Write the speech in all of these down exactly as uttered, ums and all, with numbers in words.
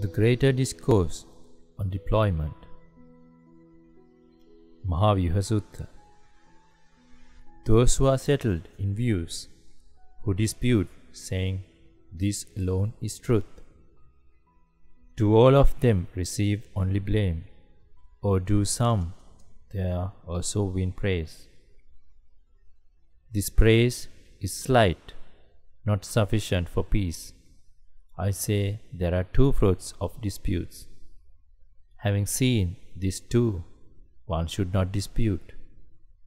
the greater discourse on deployment. Maha-viyuha Sutta. Those who are settled in views, who dispute, saying, "This alone is truth," do all of them receive only blame, or do some there also win praise? This praise is slight, not sufficient for peace. I say there are two fruits of disputes. Having seen these two, one should not dispute,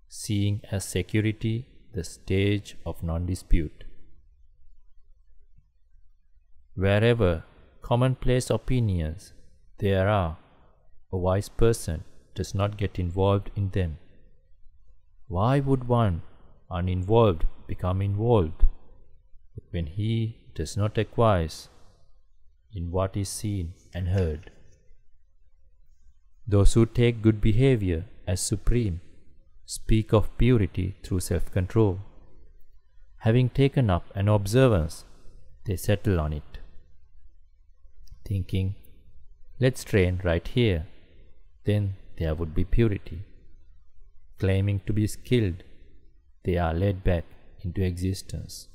seeing as security the stage of non-dispute. Wherever commonplace opinions there are, a wise person does not get involved in them. Why would one uninvolved become involved when he does not acquiesce in what is seen and heard? Those who take good behavior as supreme speak of purity through self-control. Having taken up an observance, they settle on it, thinking, "Let's train right here, then there would be purity." Claiming to be skilled, they are led back into existence.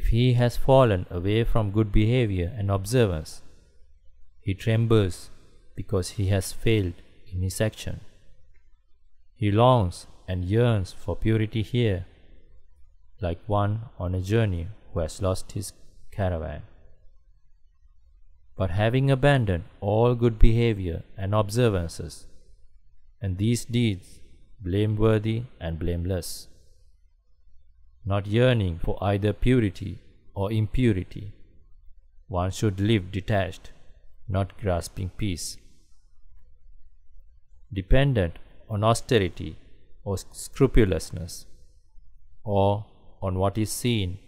If he has fallen away from good behavior and observance, he trembles because he has failed in his action. He longs and yearns for purity here, like one on a journey who has lost his caravan. But having abandoned all good behavior and observances, and these deeds blameworthy and blameless, not yearning for either purity or impurity, one should live detached, not grasping peace. Dependent on austerity or scrupulousness, or on what is seen,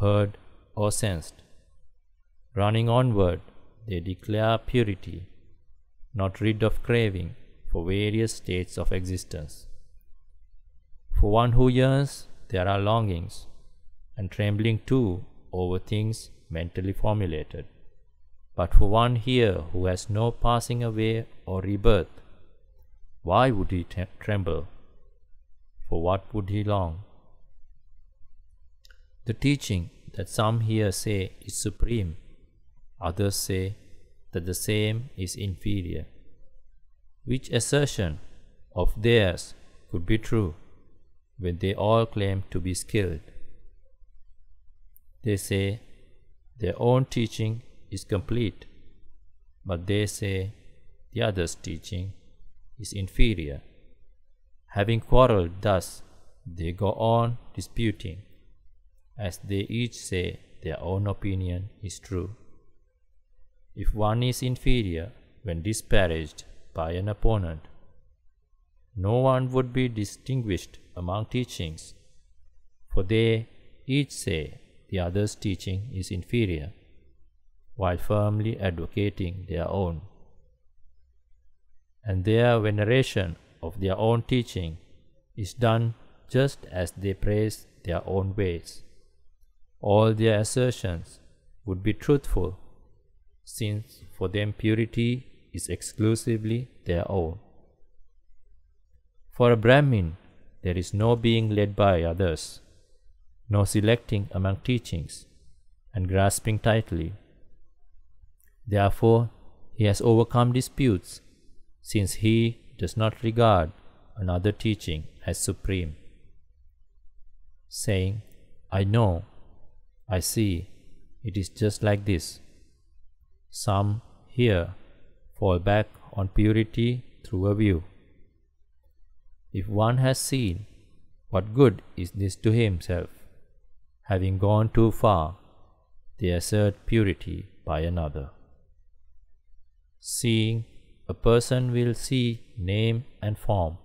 heard, or sensed, running onward, they declare purity, not rid of craving for various states of existence. For one who yearns, there are longings, and trembling too over things mentally formulated. But for one here who has no passing away or rebirth, why would he tremble? For what would he long? The teaching that some here say is supreme, others say that the same is inferior. Which assertion of theirs could be true, when they all claim to be skilled? They say their own teaching is complete, but they say the other's teaching is inferior. Having quarrelled thus, they go on disputing, as they each say their own opinion is true. If one is inferior when disparaged by an opponent, no one would be distinguished among teachings, for they each say the other's teaching is inferior, while firmly advocating their own. And their veneration of their own teaching is done just as they praise their own ways. All their assertions would be truthful, since for them purity is exclusively their own. For a Brahmin, there is no being led by others, no selecting among teachings, and grasping tightly. Therefore, he has overcome disputes, since he does not regard another teaching as supreme, saying, "I know, I see, it is just like this." Some here fall back on purity through a view. If one has seen, what good is this to himself? Having gone too far, they assert purity by another. Seeing, a person will see name and form.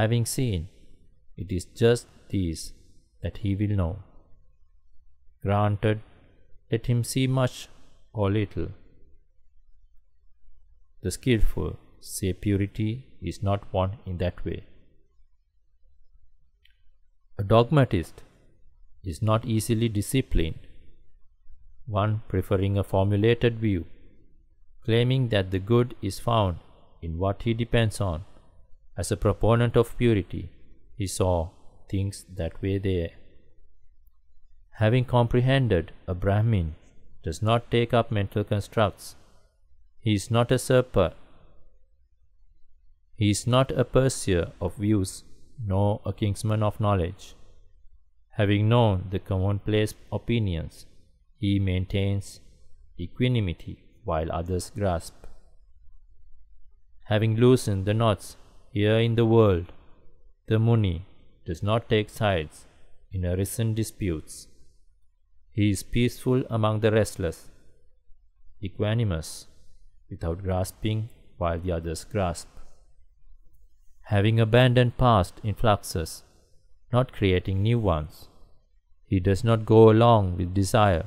Having seen, it is just these that he will know. Granted, let him see much or little. The skillful say purity is not won in that way. A dogmatist is not easily disciplined, one preferring a formulated view, claiming that the good is found in what he depends on. As a proponent of purity, he saw things that were there. Having comprehended, a Brahmin does not take up mental constructs. He is not a usurper. He is not a pursuer of views, nor a kinsman of knowledge. Having known the commonplace opinions, he maintains equanimity while others grasp. Having loosened the knots here in the world, the Muni does not take sides in arisen disputes. He is peaceful among the restless, equanimous, without grasping while the others grasp. Having abandoned past influxes, not creating new ones, he does not go along with desire,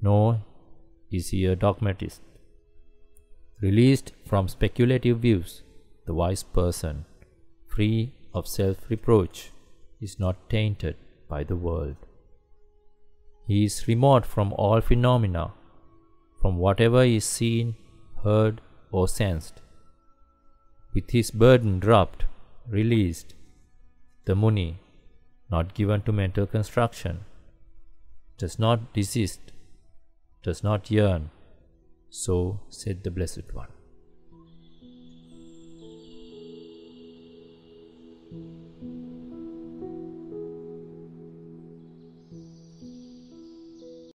nor is he a dogmatist. Released from speculative views, the wise person, free of self-reproach, is not tainted by the world. He is remote from all phenomena, from whatever is seen, heard, or sensed. With his burden dropped, released, the Muni, not given to mental construction, does not desist, does not yearn. So said the Blessed One.